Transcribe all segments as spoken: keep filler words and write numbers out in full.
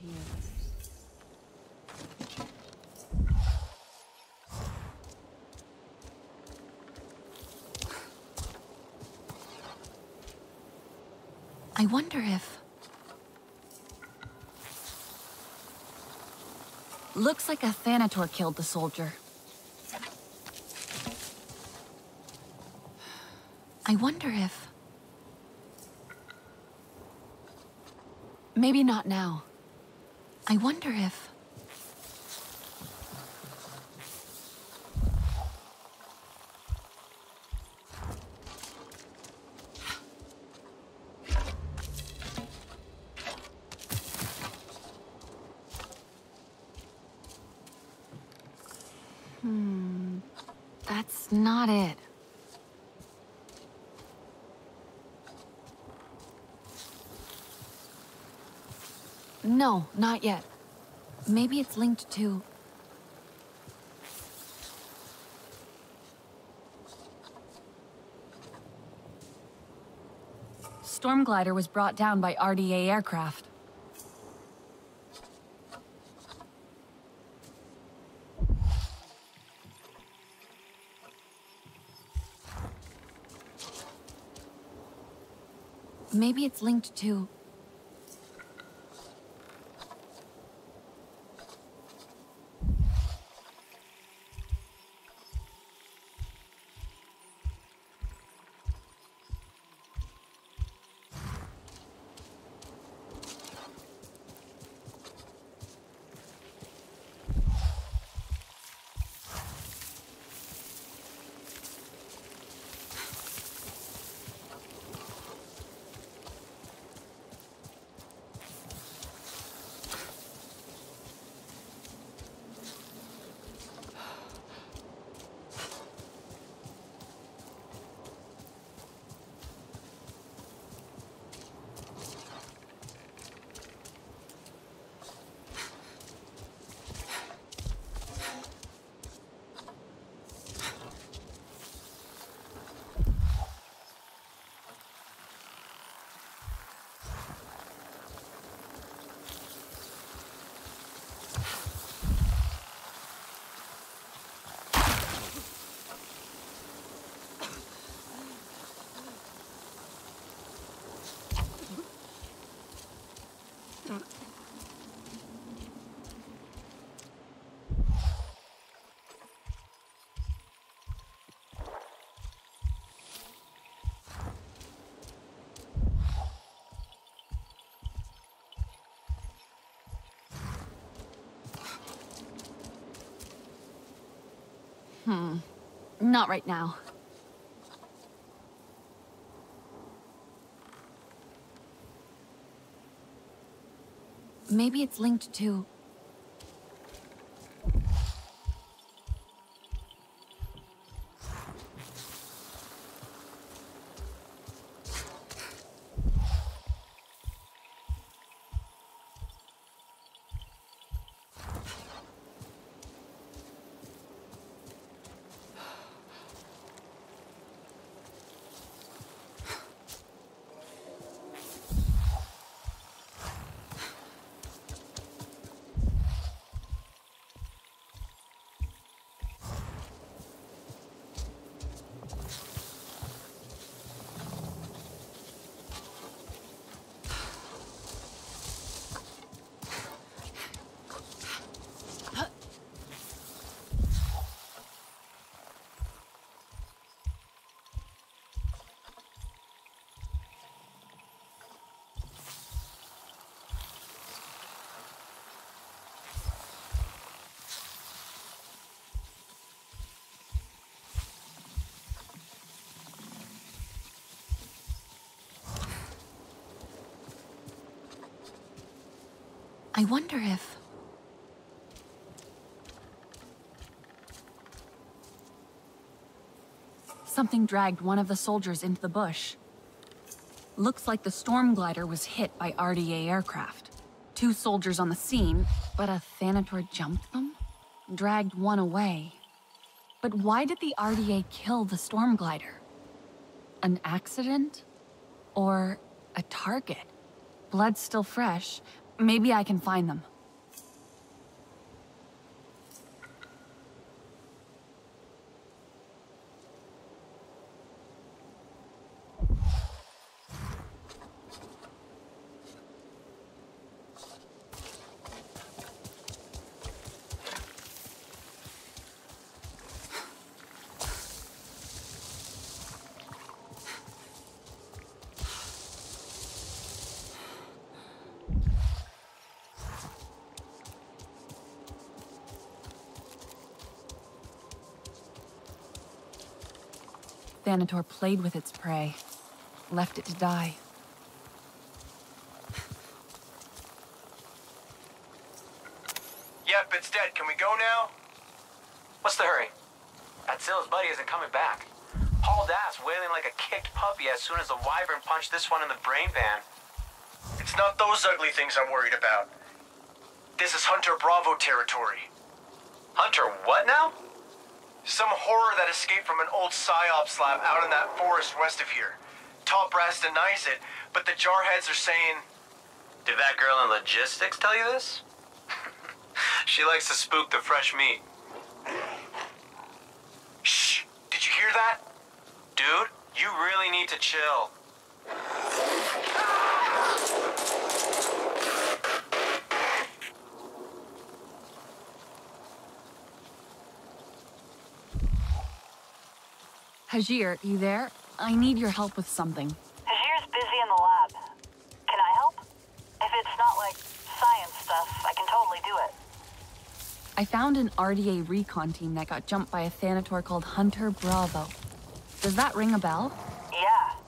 here. I wonder if... Looks like a Thanator killed the soldier. I wonder if... Maybe not now. I wonder if... Not it. No, not yet. Maybe it's linked to... Stormglider was brought down by R D A aircraft. Maybe it's linked to... Hmm. Not right now. Maybe it's linked to... I wonder if... Something dragged one of the soldiers into the bush. Looks like the Stormglider was hit by R D A aircraft. Two soldiers on the scene, but a Thanator jumped them? Dragged one away. But why did the R D A kill the Stormglider? An accident? Or a target? Blood still fresh, Maybe I can find them. Thanator played with its prey, left it to die. Yep, it's dead. Can we go now? What's the hurry? Atzila's buddy isn't coming back. Hauled ass, wailing like a kicked puppy as soon as the wyvern punched this one in the brain pan. It's not those ugly things I'm worried about. This is Hunter Bravo territory. Hunter what now? Some horror that escaped from an old psyops lab out in that forest west of here. Top brass denies it, but the jarheads are saying... Did that girl in logistics tell you this? She likes to spook the fresh meat. Shh! Did you hear that? Dude, you really need to chill. Hajir, you there? I need your help with something. Hajir's busy in the lab. Can I help? If it's not like science stuff, I can totally do it. I found an R D A recon team that got jumped by a Thanator called Hunter Bravo. Does that ring a bell? Yeah.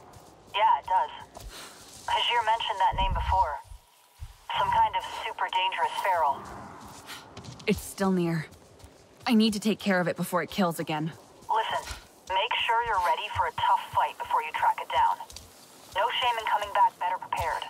Yeah, it does. Hajir mentioned that name before. Some kind of super dangerous feral. It's still near. I need to take care of it before it kills again. Listen. Make sure you're ready for a tough fight before you track it down. No shame in coming back better prepared.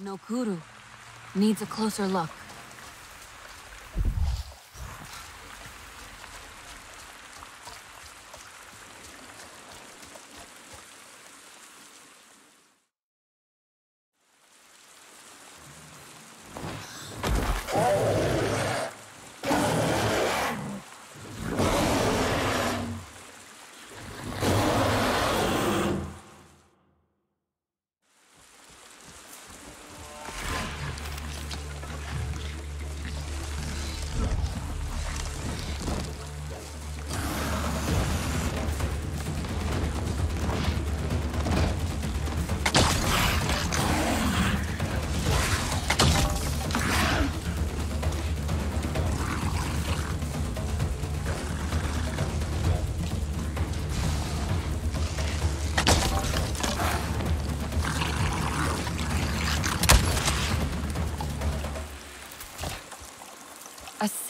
Nokuru needs a closer look.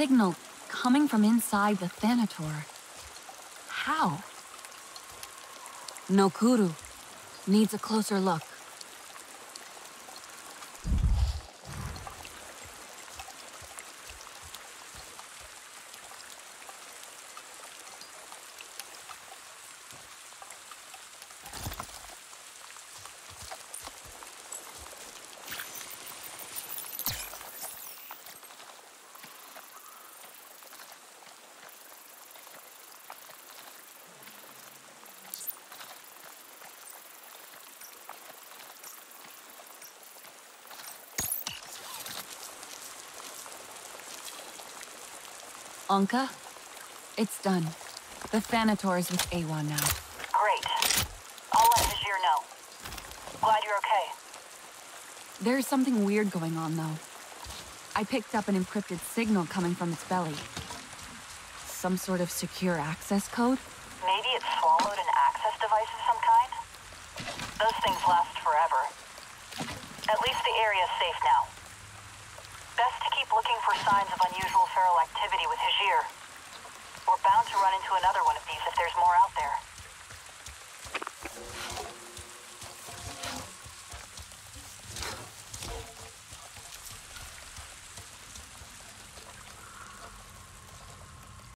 signal coming from inside the Thanator. How? Nokuru needs a closer look. Anka, it's done. The Thanator is with A one now. Great. I'll let Vizier know. Glad you're okay. There's something weird going on, though. I picked up an encrypted signal coming from its belly. Some sort of secure access code? Maybe it swallowed an access device of some kind? Those things last forever. At least the area's safe now. Best to keep looking for signs of unusual feral activity with Hajir. We're bound to run into another one of these if there's more out there.